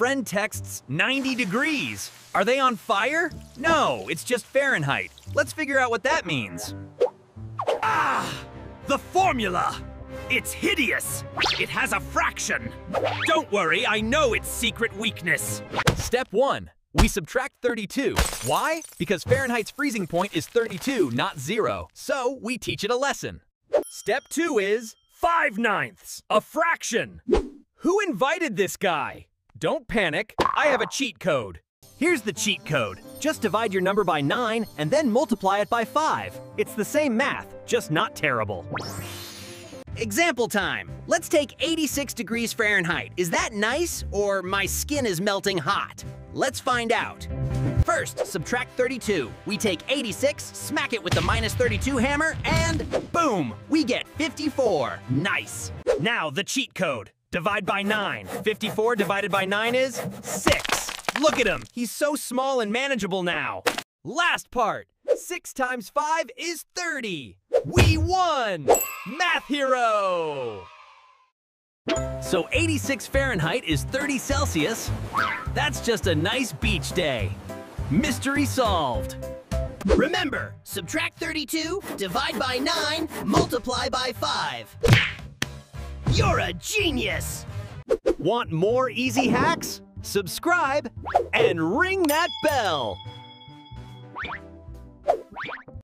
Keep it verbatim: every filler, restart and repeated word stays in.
friend texts ninety degrees. Are they on fire? No, it's just Fahrenheit. Let's figure out what that means. Ah, the formula. It's hideous. It has a fraction. Don't worry, I know its secret weakness. Step one, we subtract thirty-two. Why? Because Fahrenheit's freezing point is thirty-two, not zero. So we teach it a lesson. Step two is five ninths, a fraction. Who invited this guy? Don't panic, I have a cheat code. Here's the cheat code. Just divide your number by nine and then multiply it by five. It's the same math, just not terrible. Example time. Let's take eighty-six degrees Fahrenheit. Is that nice or my skin is melting hot? Let's find out. First, subtract thirty-two. We take eighty-six, smack it with the minus thirty-two hammer, and boom! We get fifty-four. Nice. Now the cheat code. Divide by nine. fifty-four divided by nine is six. Look at him. He's so small and manageable now. Last part. six times five is thirty. We won! Math hero! So eighty-six Fahrenheit is thirty Celsius. That's just a nice beach day. Mystery solved. Remember, subtract thirty-two, divide by nine, multiply by five. You're a genius! Want more easy hacks? Subscribe and ring that bell!